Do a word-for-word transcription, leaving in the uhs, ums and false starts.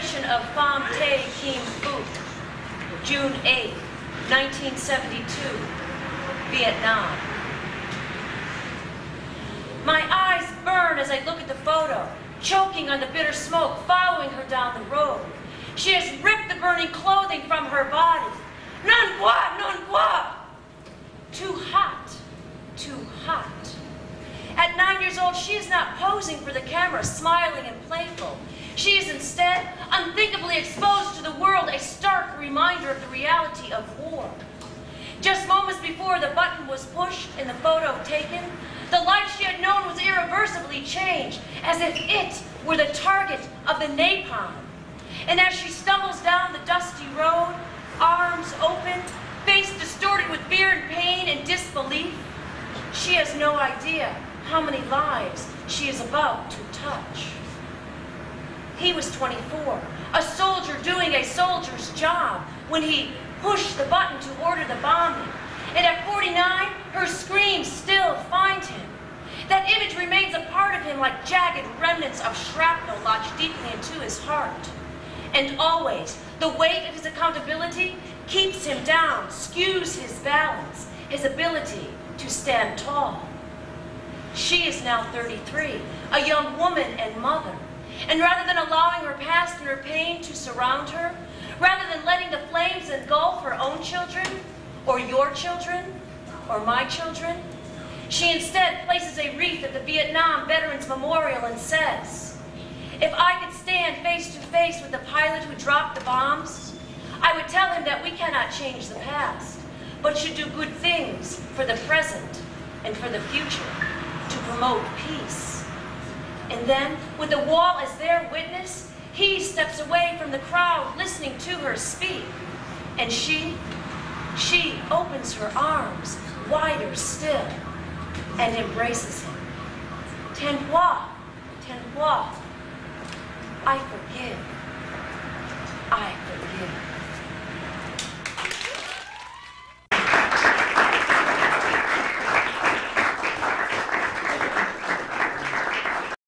Declaration of Phan Thi Kim Phuc, June eighth, nineteen seventy-two, Vietnam. My eyes burn as I look at the photo, choking on the bitter smoke following her down the road. She has ripped the burning clothing from her body. Nhan qua, nhan qua. Too hot, too hot. At nine years old, she is not posing for the camera, smiling and playful. She is instead unthinkably exposed to the world, a stark reminder of the reality of war. Just moments before the button was pushed and the photo taken, the life she had known was irreversibly changed, as if it were the target of the napalm. And as she stumbles down the dusty road, arms open, face distorted with fear and pain and disbelief, she has no idea how many lives she is about to touch. He was twenty-four, a soldier doing a soldier's job when he pushed the button to order the bombing. And at forty-nine, her screams still find him. That image remains a part of him like jagged remnants of shrapnel lodged deeply into his heart. And always, the weight of his accountability keeps him down, skews his balance, his ability to stand tall. She is now thirty-three, a young woman and mother. And rather than allowing her past and her pain to surround her, rather than letting the flames engulf her own children, or your children, or my children, she instead places a wreath at the Vietnam Veterans Memorial and says, "If I could stand face to face with the pilot who dropped the bombs, I would tell him that we cannot change the past, but should do good things for the present and for the future, to promote peace." And then, with the wall as their witness, he steps away from the crowd listening to her speak. And she, she opens her arms wider still and embraces him. Thanh Hoa, Thanh Hoa, I forgive.